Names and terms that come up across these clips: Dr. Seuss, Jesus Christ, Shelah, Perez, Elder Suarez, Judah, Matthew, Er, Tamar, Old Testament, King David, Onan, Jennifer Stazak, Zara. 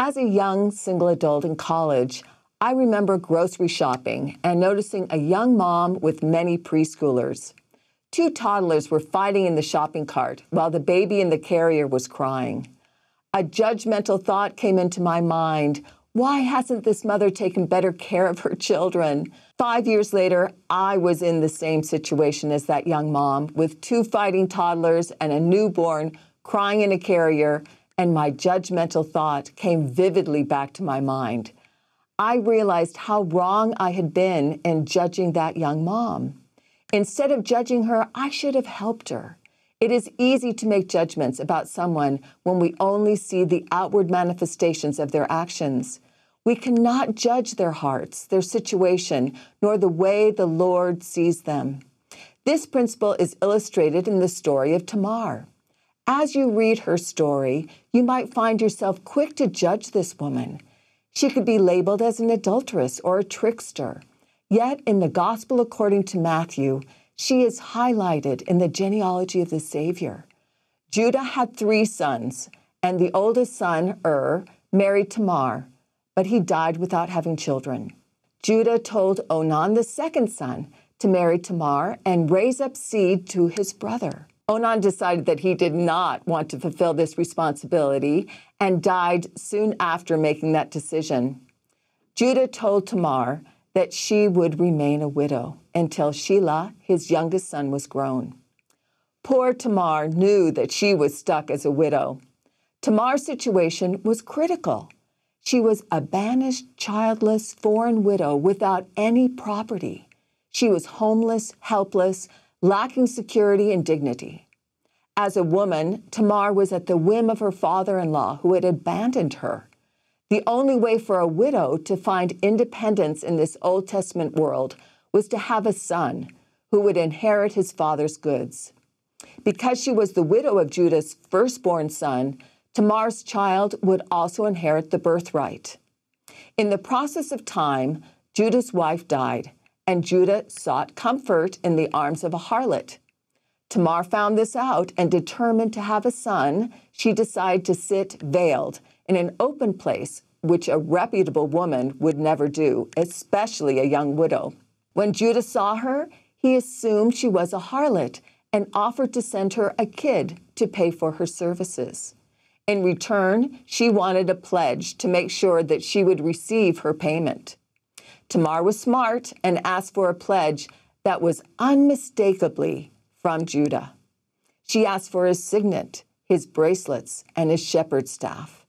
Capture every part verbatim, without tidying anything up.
As a young single adult in college, I remember grocery shopping and noticing a young mom with many preschoolers. Two toddlers were fighting in the shopping cart while the baby in the carrier was crying. A judgmental thought came into my mind. Why hasn't this mother taken better care of her children? Five years later, I was in the same situation as that young mom, with two fighting toddlers and a newborn crying in a carrier, and my judgmental thought came vividly back to my mind. I realized how wrong I had been in judging that young mom. Instead of judging her, I should have helped her. It is easy to make judgments about someone when we only see the outward manifestations of their actions. We cannot judge their hearts, their situation, nor the way the Lord sees them. This principle is illustrated in the story of Tamar. As you read her story, you might find yourself quick to judge this woman. She could be labeled as an adulteress or a trickster. Yet in the Gospel according to Matthew, she is highlighted in the genealogy of the Savior. Judah had three sons, and the oldest son, Er, married Tamar, but he died without having children. Judah told Onan, the second son, to marry Tamar and raise up seed to his brother. Onan decided that he did not want to fulfill this responsibility and died soon after making that decision. Judah told Tamar that she would remain a widow until Shelah, his youngest son, was grown. Poor Tamar knew that she was stuck as a widow. Tamar's situation was critical. She was a banished, childless, foreign widow without any property. She was homeless, helpless, lacking security and dignity. As a woman, Tamar was at the whim of her father-in-law, who had abandoned her. The only way for a widow to find independence in this Old Testament world was to have a son who would inherit his father's goods. Because she was the widow of Judah's firstborn son, Tamar's child would also inherit the birthright. In the process of time, Judah's wife died, and Judah sought comfort in the arms of a harlot. Tamar found this out, and determined to have a son, she decided to sit veiled in an open place, which a reputable woman would never do, especially a young widow. When Judah saw her, he assumed she was a harlot and offered to send her a kid to pay for her services. In return, she wanted a pledge to make sure that she would receive her payment. Tamar was smart and asked for a pledge that was unmistakably from Judah. She asked for his signet, his bracelets, and his shepherd's staff.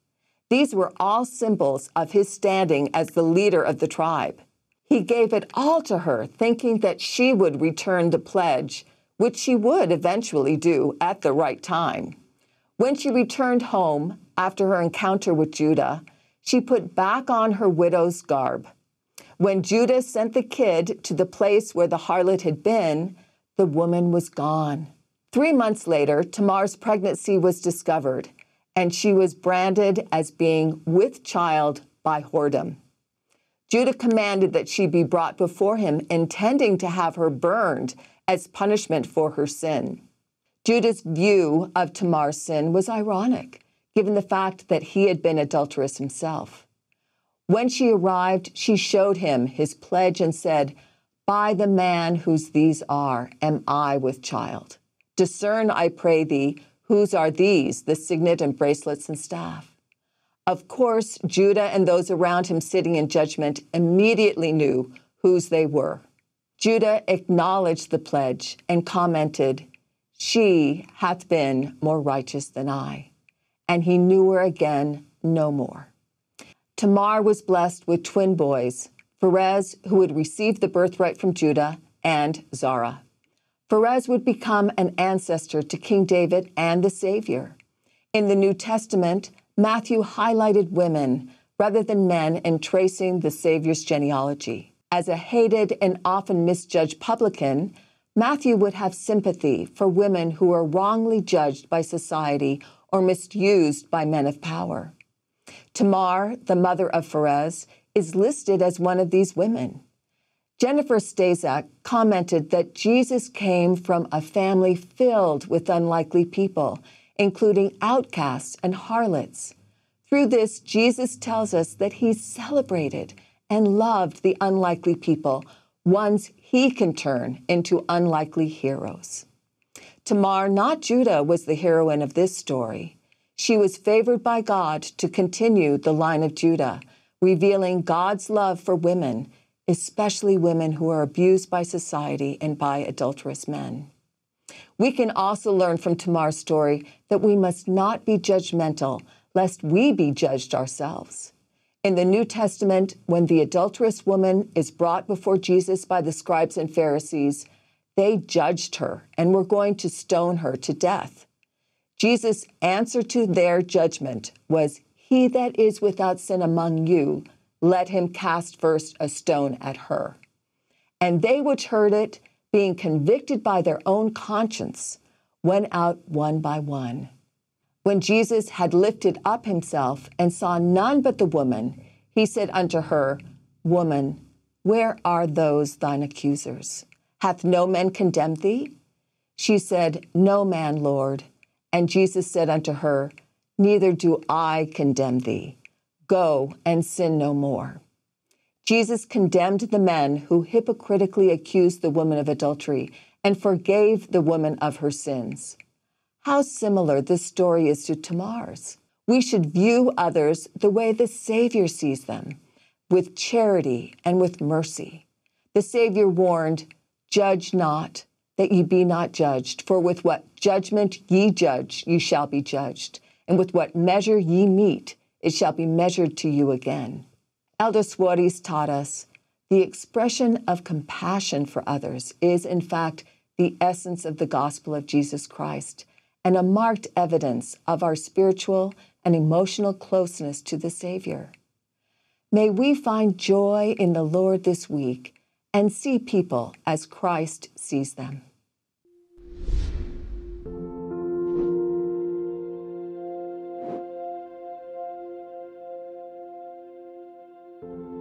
These were all symbols of his standing as the leader of the tribe. He gave it all to her, thinking that she would return the pledge, which she would eventually do at the right time. When she returned home after her encounter with Judah, she put back on her widow's garb. When Judah sent the kid to the place where the harlot had been, the woman was gone. Three months later, Tamar's pregnancy was discovered, and she was branded as being with child by whoredom. Judah commanded that she be brought before him, intending to have her burned as punishment for her sin. Judah's view of Tamar's sin was ironic, given the fact that he had been adulterous himself. When she arrived, she showed him his pledge and said, "By the man whose these are, am I with child. Discern, I pray thee, whose are these, the signet and bracelets and staff?" Of course, Judah and those around him sitting in judgment immediately knew whose they were. Judah acknowledged the pledge and commented, "She hath been more righteous than I," and he knew her again no more. Tamar was blessed with twin boys, Perez, who would receive the birthright from Judah, and Zara. Perez would become an ancestor to King David and the Savior. In the New Testament, Matthew highlighted women rather than men in tracing the Savior's genealogy. As a hated and often misjudged publican, Matthew would have sympathy for women who are wrongly judged by society or misused by men of power. Tamar, the mother of Perez, is listed as one of these women. Jennifer Stazak commented that Jesus came from a family filled with unlikely people, including outcasts and harlots. Through this, Jesus tells us that he celebrated and loved the unlikely people, ones he can turn into unlikely heroes. Tamar, not Judah, was the heroine of this story. She was favored by God to continue the line of Judah, revealing God's love for women, especially women who are abused by society and by adulterous men. We can also learn from Tamar's story that we must not be judgmental, lest we be judged ourselves. In the New Testament, when the adulterous woman is brought before Jesus by the scribes and Pharisees, they judged her and were going to stone her to death. Jesus' answer to their judgment was, "He that is without sin among you, let him cast first a stone at her." And they which heard it, being convicted by their own conscience, went out one by one. When Jesus had lifted up himself and saw none but the woman, he said unto her, "Woman, where are those thine accusers? Hath no man condemned thee?" She said, "No man, Lord." And Jesus said unto her, "Neither do I condemn thee. Go and sin no more." Jesus condemned the men who hypocritically accused the woman of adultery and forgave the woman of her sins. How similar this story is to Tamar's. We should view others the way the Savior sees them, with charity and with mercy. The Savior warned, "Judge not, that ye be not judged. For with what judgment ye judge, ye shall be judged. And with what measure ye meet, it shall be measured to you again." Elder Suarez taught us, the expression of compassion for others is, in fact, the essence of the gospel of Jesus Christ and a marked evidence of our spiritual and emotional closeness to the Savior. May we find joy in the Lord this week and see people as Christ sees them. Thank you.